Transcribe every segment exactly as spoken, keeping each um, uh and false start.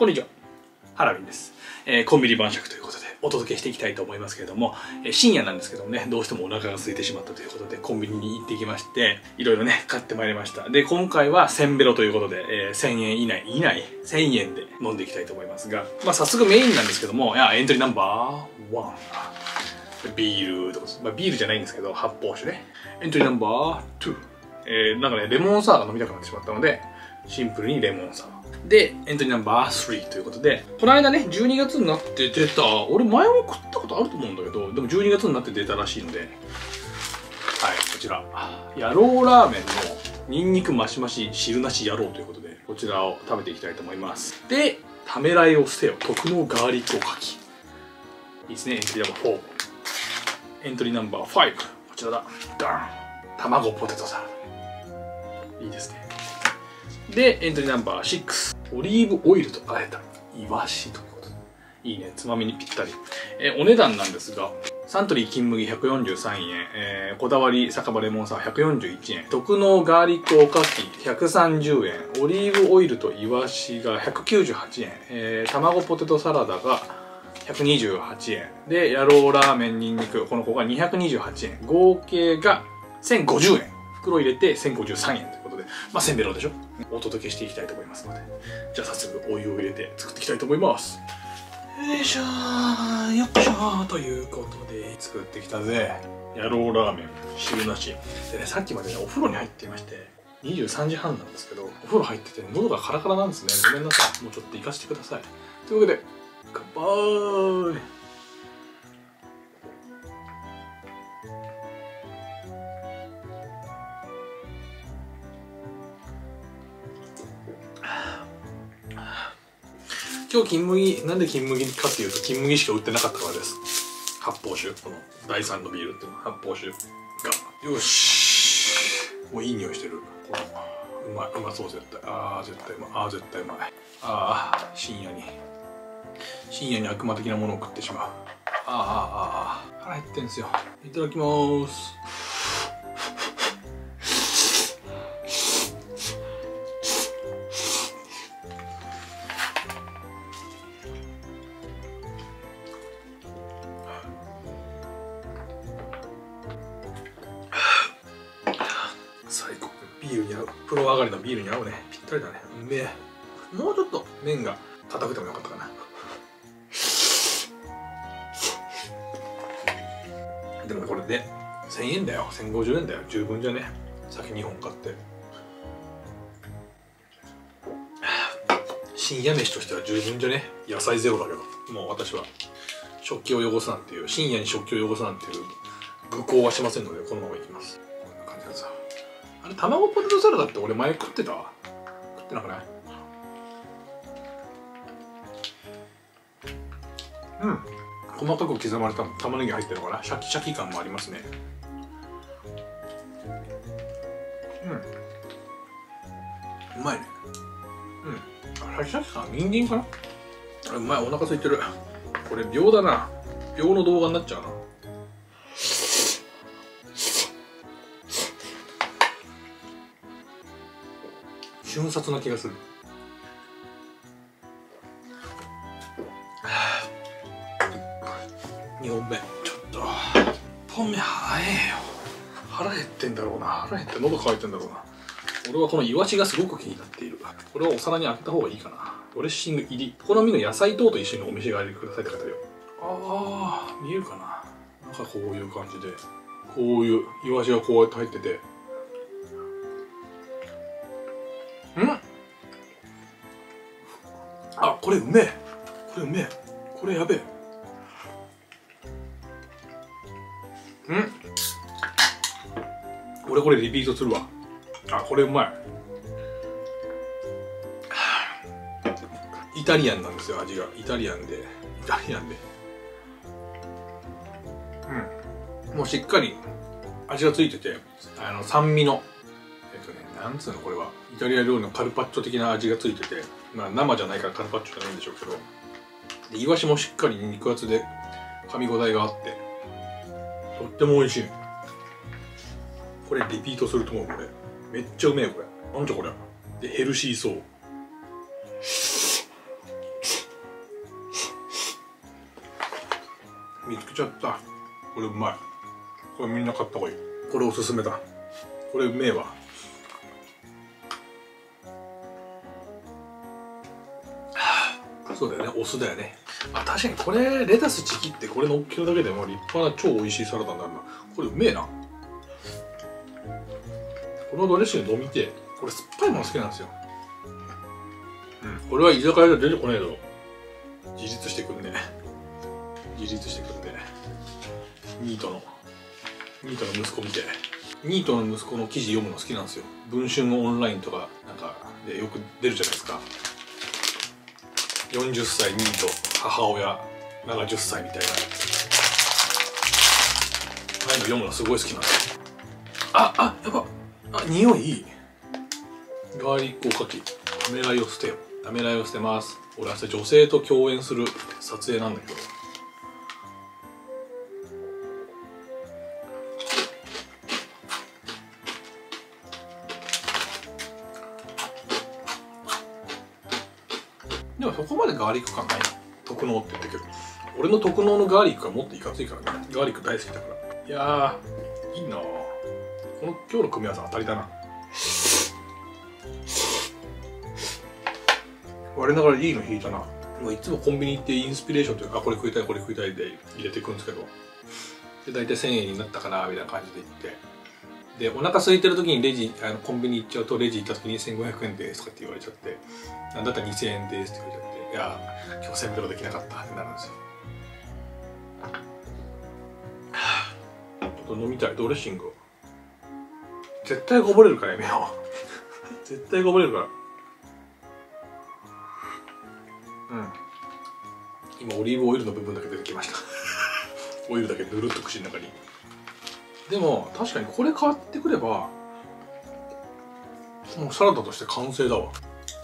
こんにちは、ハラミンです。えー、コンビニ晩酌ということでお届けしていきたいと思いますけれども、えー、深夜なんですけどもね、どうしてもお腹が空いてしまったということでコンビニに行ってきまして、いろいろね買ってまいりました。で、今回はせんべろということで、えー、せんえん以内以内せんえんで飲んでいきたいと思いますが、まあ早速メインなんですけども、いやエントリーナンバーワンビールとか、まあ、ビールじゃないんですけど発泡酒ね。エントリーナンバーツー、えー、なんかねレモンサワーが飲みたくなってしまったので、シンプルにレモンサワーで、エントリーナンバースリーということで、この間ね、じゅうにがつになって出た、俺前も食ったことあると思うんだけど、でもじゅうにがつになって出たらしいので、はい、こちら、野郎ラーメンのニンニクマシマシ汁なし野郎ということで、こちらを食べていきたいと思います。で、ためらいを捨てよ、特納ガーリックおかき。いいですね、エントリーナンバーフォー。エントリーナンバーファイブ、こちらだ、ダン、卵ポテトサラダ。いいですね。で、エントリーナンバーシックス、オリーブオイルと和えたイワシということで、いいね、つまみにぴったり。えお値段なんですが、サントリー金麦ひゃくよんじゅうさんえん、えー、こだわり酒場レモンサワーひゃくよんじゅういちえん、特納ガーリックおかきひゃくさんじゅうえん、オリーブオイルとイワシがひゃくきゅうじゅうはちえん、えー、卵ポテトサラダがひゃくにじゅうはちえんで、野郎ラーメンにんにくこの子がにひゃくにじゅうはちえん、合計がせんごじゅうえん、袋入れてせんごじゅうさんえんということで、まあせんべろでしょ、お届けしていきたいと思いますので、じゃあ早速お湯を入れて作っていきたいと思います。よいしょーよっしょーということで、作ってきたぜ野郎ラーメン汁なしでね、さっきまでねお風呂に入っていまして、にじゅうさんじはんなんですけど、お風呂入ってて喉がカラカラなんですね。ごめんなさい、もうちょっといかしてください。というわけで乾杯。今日金麦、なんで金麦かっていうと、金麦しか売ってなかったからです。発泡酒、このだいさんのビールっていうの発泡酒が、よし、もういい匂いしてる。これうまい、うまそう絶対。あー絶対うまい、あー絶対うまい。ああ深夜に深夜に悪魔的なものを食ってしまう。あーあーあー腹減ってんですよ。いただきまーす。ビールに合う、プロ上がりのビールに合うね、ぴったりだね。うめえ。もうちょっと麺が硬くてもよかったかな。でもこれでせんえんだよ、せんごじゅうえんだよ、十分じゃね。酒にほん買って深夜飯としては十分じゃね。野菜ゼロだけど、もう私は食器を汚すなんていう、深夜に食器を汚すなんていう愚行はしませんので、このままいきます。こんな感じだぞ。あれ卵ポテトサラダって俺前食ってた？食ってなくない？うん、細かく刻まれた玉ねぎ入ってるから、シャキシャキ感もありますね。うん、うまいね。うん、シャキシャキ感、ニンニンかな。あれうまい。お腹空いてる。これ秒だな、秒の動画になっちゃうな。瞬殺な気がする。にほんめちょっといっぽんめ早えよ。腹減ってんだろうな、腹減って喉渇いてんだろうな。俺はこのイワシがすごく気になっている。これはお皿にあげた方がいいかな。ドレッシング入り、お好みの野菜等と一緒にお召し上がりくださいって書いてあるよ。ああ見えるかな。なんかこういう感じで、こういうイワシがこうやって入ってて、あ、これうめえ、これうめえ、これやべえ。うん、俺これリピートするわ。あ、これうまい。イタリアンなんですよ、味が。イタリアンで、イタリアンで、うん、もうしっかり味がついてて、あの酸味のえっとね、なんつうのこれは、イタリア料理のカルパッチョ的な味がついてて、まあ、生じゃないからカルパッチョじゃないんでしょうけど、でイワシもしっかり肉厚で噛み応えがあって、とっても美味しい。これリピートすると思う。これめっちゃうめえ。これなんじゃこれで、ヘルシーそう。見つけちゃった。これうまい。これみんな買った方がいい。これおすすめだ。これうめえわ。そうだよね、お酢だよね。あ、確かにこれレタスチキってこれのっけるだけでも立派な超美味しいサラダになるな。これうめえな。このドレッシング飲みてえ。これ酸っぱいもの好きなんですよ。うん、これは居酒屋で出てこないだろ。自立してくんね。自立してくんね。ニートのニートの息子見て。ニートの息子の記事読むの好きなんですよ。文春のオンラインとかなんかでよく出るじゃないですか。よんじゅっさいニート母親ななじゅっさいみたいな、ああいうの読むのすごい好きなんです。ああやばっ、あ匂いいい。ガーリックおかき。ためらいを捨てよ。ためらいを捨てます。俺は女性と共演する撮影なんだけど、でもそこまでガーリック感ない。特納って言ったけど、俺の特納のガーリックはもっといかついからね。ガーリック大好きだから。いやーいいなー。この今日の組み合わせ当たりだな。我ながらいいの引いたな。いつもコンビニ行ってインスピレーションというか、これ食いたいこれ食いたいで入れていくんですけど、で大体せんえんになったかなみたいな感じで行って、でお腹空いてる時にレジ、あのコンビニ行っちゃうとレジ行った時にせんごひゃくえんですとかって言われちゃって、なんだったらにせんえんですって言われちゃって、いや今日せんえんとかできなかったってなるんですよ。ちょっと飲みたいドレッシング。絶対こぼれるからやめよう。絶対こぼれるから。うん、今オリーブオイルの部分だけ出てきました。オイルだけぬるっと口の中に。でも確かにこれ変わってくればもうサラダとして完成だわ。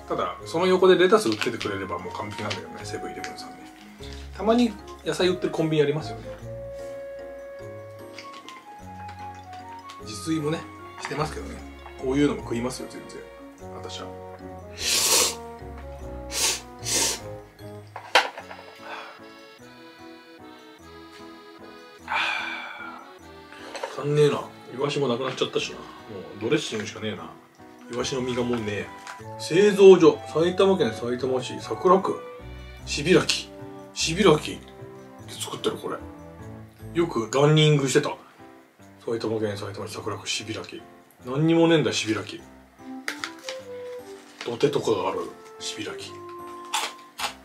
ただその横でレタス売っててくれればもう完璧なんだけどね、セブンイレブンさんね。たまに野菜売ってるコンビニありますよね。自炊もねしてますけどね。こういうのも食いますよ全然私は。足んねえな。イワシもなくなっちゃったしな。もうドレッシングしかねえな。イワシの身がもうねえ。製造所、埼玉県埼玉市桜区しびらき。しびらきで作ってる。これよくランニングしてた。埼玉県埼玉市桜区しびらき。何にもねえんだしびらき。土手とかがあるしびらき。へ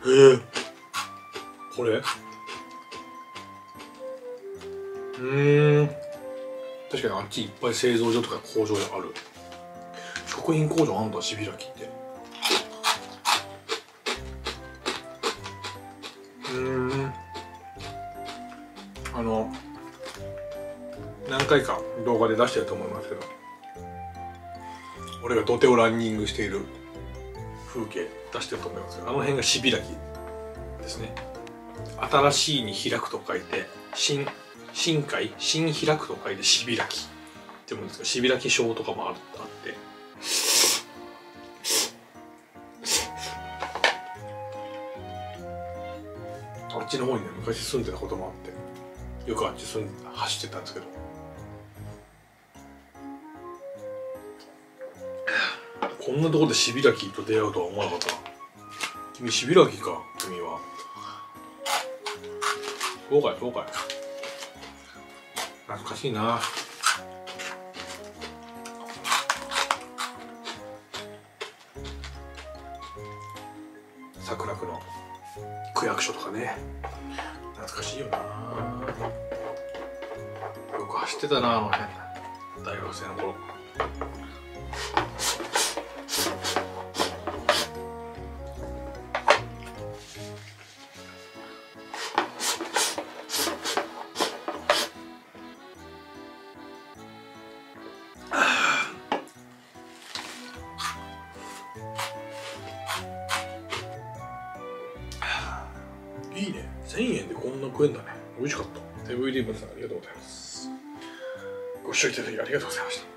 えこれうーん確かにあっちいっぱい製造所とか工場である。食品工場あんだしびらきって。うーんあの何回か動画で出してると思いますけど、俺が土手をランニングしている風景出してると思いますけど、あの辺がしびらきですね。新しいに開くと書いて新新開、新開くと書いてしびらきってもんですが、しびらき賞とかもあってあっちの方にね昔住んでたこともあって、よくあっち住ん走ってたんですけど、こんなところでしびらきと出会うとは思わなかった。君しびらきか君は。そうかいそうかい。懐かしいな。桜区の区役所とかね懐かしいよな。よく走ってたなあの辺大学生の頃。いいね、せんえんでこんな食えんだね。美味しかった。セブンイレブンさんありがとうございます。ご視聴いただきありがとうございました。